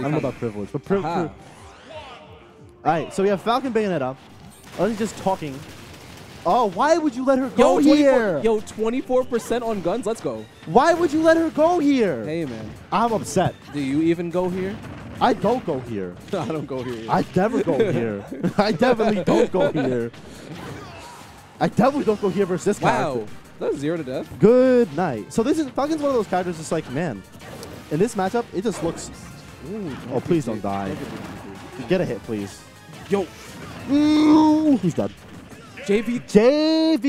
I don't know about privilege, but privilege. Alright, so we have Falcon, Bayonetta. Ellen's just talking. Oh, why would you let her go here? Yo, 24% on guns, let's go. Why would you let her go here? Hey, man. I'm upset. Do you even go here? I don't go here. I don't go here either. I never go here. I definitely don't go here. I definitely don't go here versus this character. Wow. That's 0 to death. Good night. So this is Falcon's one of those characters that's like, man, in this matchup, it just looks... Ooh, oh, please don't die. Get a hit, please. Yo. Ooh, he's done. JV3,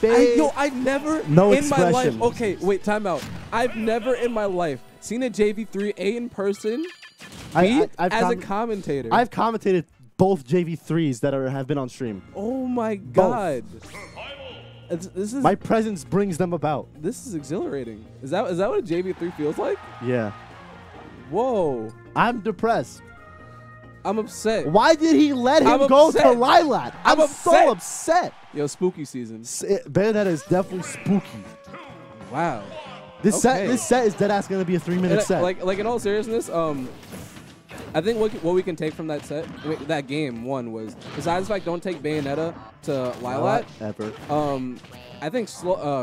babe. Yo, I've never in my life. Okay, wait, time out. I've never in my life seen a JV3A in person. As a commentator. I've commentated both JV3s that have been on stream. Oh my god. This is, my presence brings them about. This is exhilarating. Is that what a JV3 feels like? Yeah. Whoa. I'm depressed. I'm upset. Why did he let him go to Lylat? I'm so upset. Yo, spooky season. Bayonetta is definitely spooky. Wow. This set is deadass gonna be a 3-minute set. Like in all seriousness, I think what we can take from that set, that game one was, besides the fact don't take Bayonetta to Lylat ever. I think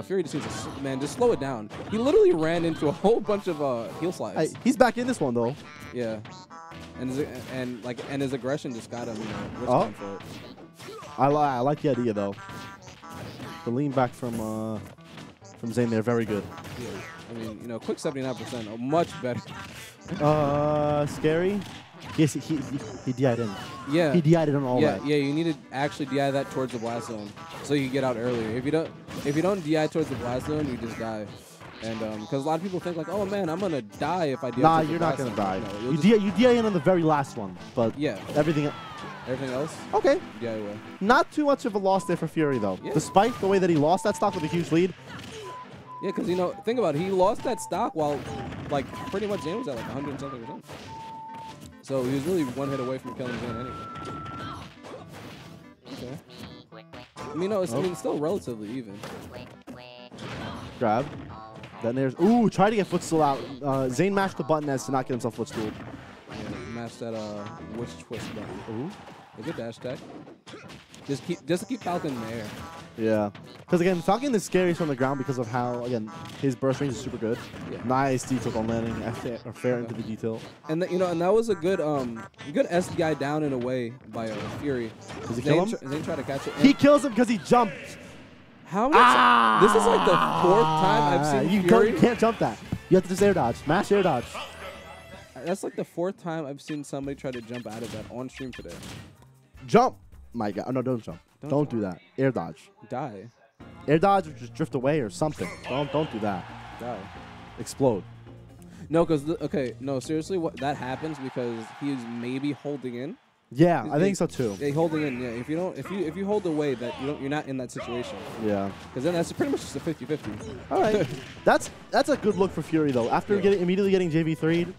Fury just needs to, man, just slow it down. He literally ran into a whole bunch of heel slides. He's back in this one though. Yeah. And his aggression just got him, you know, respond for it. I like the idea though. The lean back from Zane there, very good. Yeah, I mean, you know, quick 79%, much better. Scary. Yes, he DI'd in. Yeah. He DI'd in on all that. Yeah, you need to actually DI that towards the blast zone, so you get out earlier. If you don't DI towards the blast zone, you just die. And because a lot of people think like, oh man, I'm gonna die if I DI. Nah, you're not gonna die. No, you DI in on the very last one, but yeah, everything else. Okay. Yeah, anyway. Not too much of a loss there for Fury though, yeah, despite the way that he lost that stock with a huge lead. Yeah, because you know, think about it, he lost that stock while like pretty much Zane was at like 100-something%. So he was really one hit away from killing Zane anyway. Okay. I mean, no, it's still relatively even. Grab. Then there's, ooh, try to get footstool out. Zane mashed the button as to not get himself footstool. Yeah, mash that witch twist button. Ooh, a good dash attack. Just keep Falcon there. Yeah, because again, Falcon is scary from the ground because of how, again, his burst range is super good. Yeah. Nice detail on landing, fair into the detail. And you know, and that was a good SDI down and away by Fury. Does he kill him? Zane tried to catch it. He kills him because he jumped. How much? Ah! This is like the 4th time I've seen Fury. You can't jump that. You have to just air dodge. Mash air dodge. That's like the 4th time I've seen somebody try to jump out of that on stream today. Jump! My God. Oh, no, don't jump. Don't do that. Air dodge. Die. Air dodge or just drift away or something. Don't do that. Die. Explode. No, because, okay, no, seriously, that happens because he is maybe holding in. Yeah, I think so too. Yeah, holding in. Yeah, if you hold away, that you're not in that situation. Yeah, because then that's pretty much just a 50-50. All right, that's a good look for Fury though. After immediately getting JV3'd,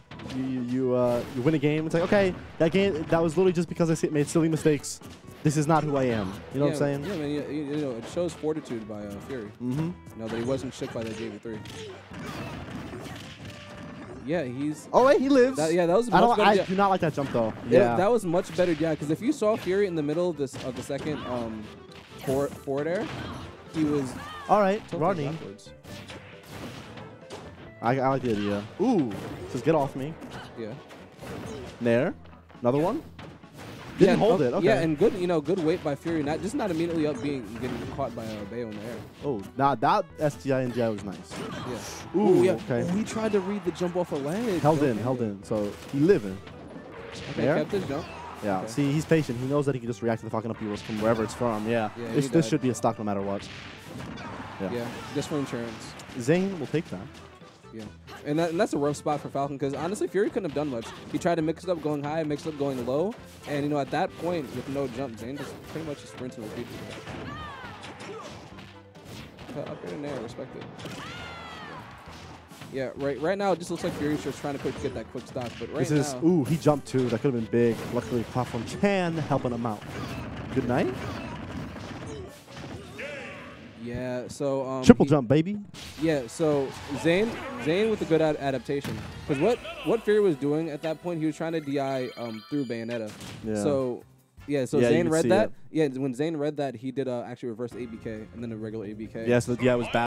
you win a game. It's like, okay, that was literally just because I made silly mistakes. This is not who I am. You know what I'm saying? Yeah, man. You know, it shows fortitude by Fury. Mm-hmm. You know that he wasn't shook by that JV3. Yeah, he's... Oh, wait, he lives. That was much better. I do not like that jump, though. Yeah. That was much better, yeah, because if you saw Fury in the middle of the second forward air, he was... All right, running. I like the idea. Ooh, says get off me. Yeah. There. Another one. Didn't hold it, okay. Yeah, and good, you know, good weight by Fury, just not immediately up getting caught by Bayo in the air. Oh, nah, that STI and GI was nice. Yeah. Ooh, yeah. Okay. He tried to read the jump off a ledge. Held in, so he living. Okay, kept his jump. Yeah, okay. See, he's patient. He knows that he can just react to the fucking up heroes from wherever it's from, yeah this should be a stock no matter what. Yeah, just for insurance. Zane will take that. Yeah, and that's a rough spot for Falcon because honestly, Fury couldn't have done much. He tried to mix it up going high, mix it up going low, and you know at that point with no jump, Zane just pretty much just sprints and repeats. Up in there, respect it. Yeah, right now it just looks like Fury's just trying to get that quick stock, but right now, ooh, he jumped too. That could have been big. Luckily, platform can helping him out. Good night. Yeah, so... triple jump, baby. Yeah, so Zane with a good adaptation. Because what Fury was doing at that point, he was trying to DI through Bayonetta. Yeah. So, yeah, so Zane read that. Yeah, when Zane read that, he did actually reverse ABK and then a regular ABK. Yeah, so yeah, it was bad.